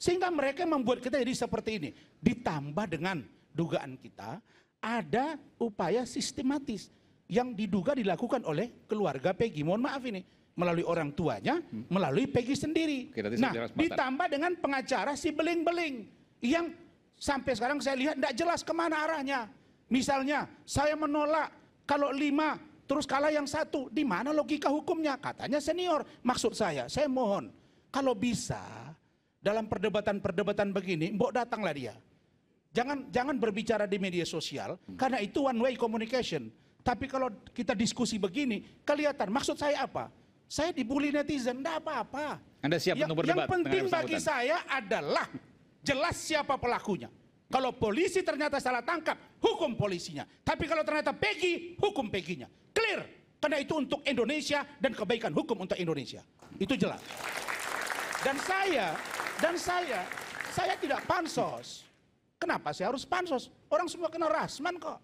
Sehingga mereka membuat kita jadi seperti ini. Ditambah dengan dugaan kita, ada upaya sistematis yang diduga dilakukan oleh keluarga Peggy. Mohon maaf ini. Melalui orang tuanya, melalui Peggy sendiri. Oke, nah, ditambah dengan pengacara si beling-beling. Yang sampai sekarang saya lihat tidak jelas kemana arahnya. Misalnya, saya menolak kalau 5, terus kalah yang 1. Di mana logika hukumnya? Katanya senior. Maksud saya mohon. Kalau bisa... dalam perdebatan-perdebatan begini, mbok datanglah dia. Jangan berbicara di media sosial, karena itu one way communication. Tapi kalau kita diskusi begini, kelihatan maksud saya apa? Saya dibully netizen, enggak apa-apa. Anda siap untuk berdebat? Yang penting bagi saya adalah jelas siapa pelakunya. Kalau polisi ternyata salah tangkap, hukum polisinya. Tapi kalau ternyata Peggy, hukum Peggy-nya. Clear, karena itu untuk Indonesia dan kebaikan hukum untuk Indonesia. Itu jelas. Dan saya tidak pansos. Kenapa saya harus pansos? Orang semua kenal Razman kok.